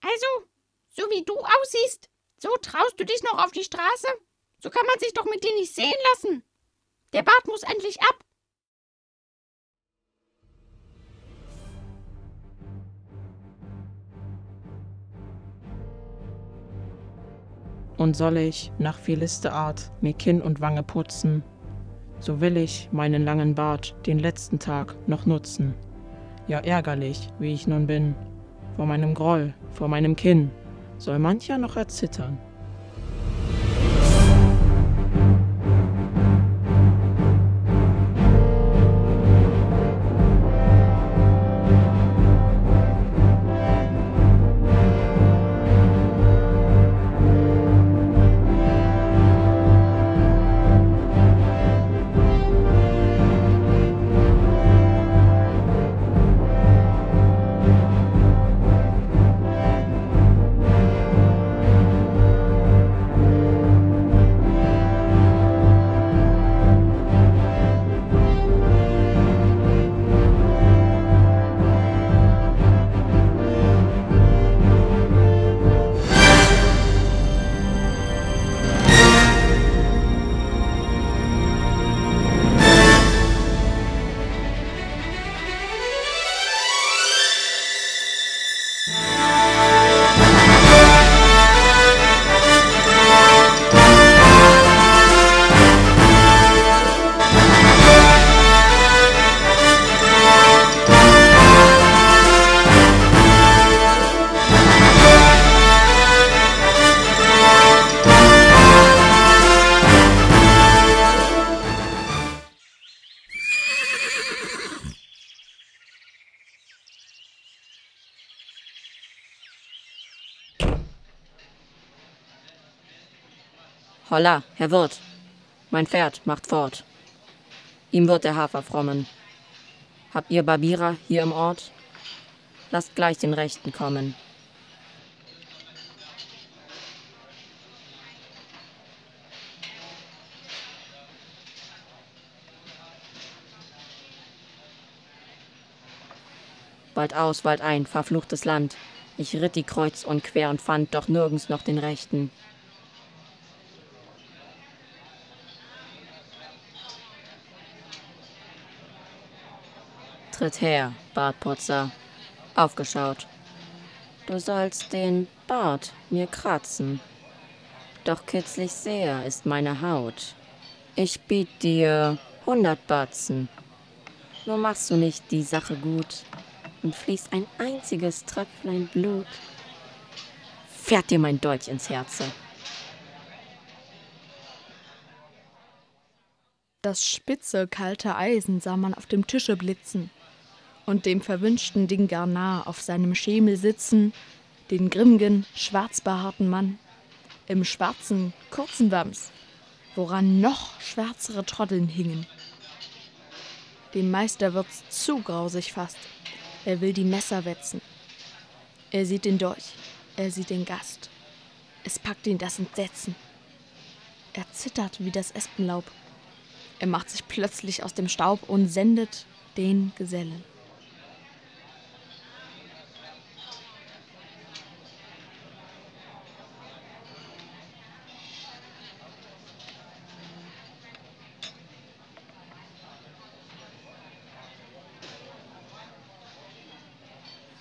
Also, so wie du aussiehst, so traust du dich noch auf die Straße? So kann man sich doch mit dir nicht sehen lassen. Der Bart muss endlich ab. Und soll ich, nach Philisterart, mir Kinn und Wange putzen, so will ich meinen langen Bart den letzten Tag noch nutzen. Ja, ärgerlich, wie ich nun bin, vor meinem Groll, vor meinem Kinn, soll mancher noch erzittern. Holla, Herr Wirt, mein Pferd macht fort. Ihm wird der Hafer frommen. Habt ihr Barbierer hier im Ort? Lasst gleich den Rechten kommen. Wald aus, Wald ein, verfluchtes Land. Ich ritt die Kreuz und quer und fand doch nirgends noch den Rechten. Tritt her, Bartputzer. Aufgeschaut. Du sollst den Bart mir kratzen. Doch kitzlig sehr ist meine Haut. Ich biet dir 100 Batzen. Nur machst du nicht die Sache gut und fließt ein einziges Tröpflein Blut. Fährt dir mein Dolch ins Herze. Das spitze, kalte Eisen sah man auf dem Tische blitzen und dem verwünschten Dingarnar auf seinem Schemel sitzen, den grimmigen, schwarzbehaarten Mann im schwarzen, kurzen Wams, woran noch schwärzere Troddeln hingen. Dem Meister wird's zu grausig fast, er will die Messer wetzen. Er sieht den Dolch, er sieht den Gast, es packt ihn das Entsetzen. Er zittert wie das Espenlaub, er macht sich plötzlich aus dem Staub und sendet den Gesellen.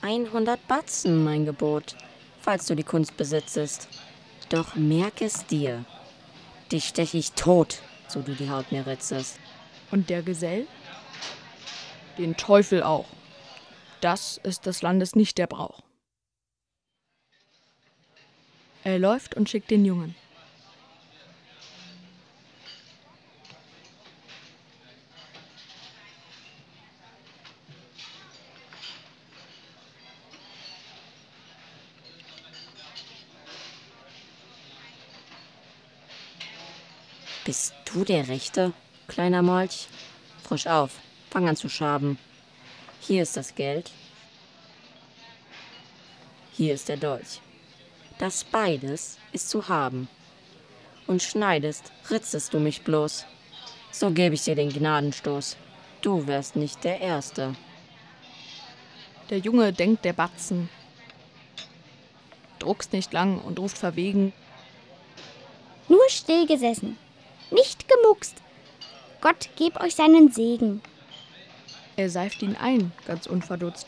»100 Batzen, mein Gebot, falls du die Kunst besitzest. Doch merk es dir, dich stech ich tot, so du die Haut mir ritzest.« Und der Gesell? Den Teufel auch. Das ist des Landes nicht der Brauch. Er läuft und schickt den Jungen. Bist du der Rechte, kleiner Molch? Frisch auf, fang an zu schaben. Hier ist das Geld. Hier ist der Dolch. Das beides ist zu haben. Und schneidest, ritzest du mich bloß. So gebe ich dir den Gnadenstoß. Du wärst nicht der Erste. Der Junge denkt der Batzen. druckst nicht lang und ruft verwegen. Nur still gesessen, nicht gemuckst. Gott geb euch seinen Segen. Er seift ihn ein, ganz unverdutzt.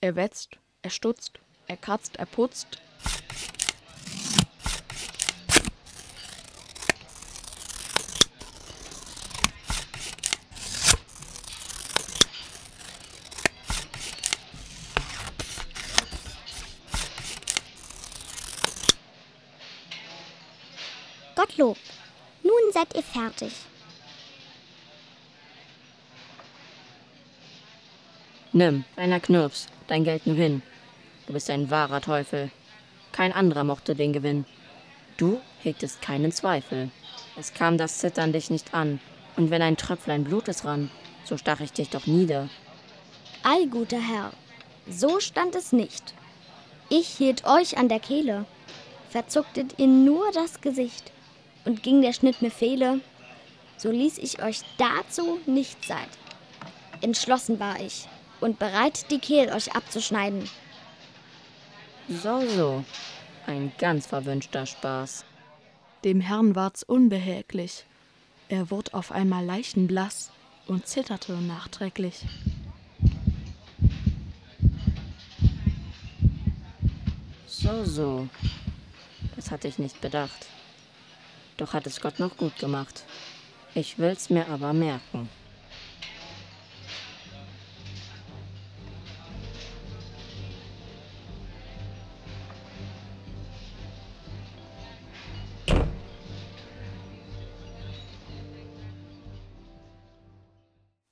Er wetzt, er stutzt, er kratzt, er putzt. Gottlob, nun seid ihr fertig. Nimm, deiner Knirps, dein Geld nur hin. Du bist ein wahrer Teufel. Kein anderer mochte den Gewinn. Du hegtest keinen Zweifel. Es kam das Zittern dich nicht an. Und wenn ein Tröpflein Blutes rann, so stach ich dich doch nieder. Allguter Herr, so stand es nicht. Ich hielt euch an der Kehle. Verzucktet ihr nur das Gesicht. Und ging der Schnitt mir fehle, so ließ ich euch dazu nicht Zeit. Entschlossen war ich und bereit, die Kehl euch abzuschneiden. So, so, ein ganz verwünschter Spaß. Dem Herrn ward's unbehäglich. Er wurd auf einmal leichenblaß und zitterte nachträglich. So, so, das hatte ich nicht bedacht. Doch hat es Gott noch gut gemacht. Ich will's mir aber merken.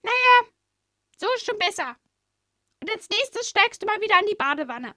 Naja, so ist schon besser. Und als nächstes steigst du mal wieder an die Badewanne.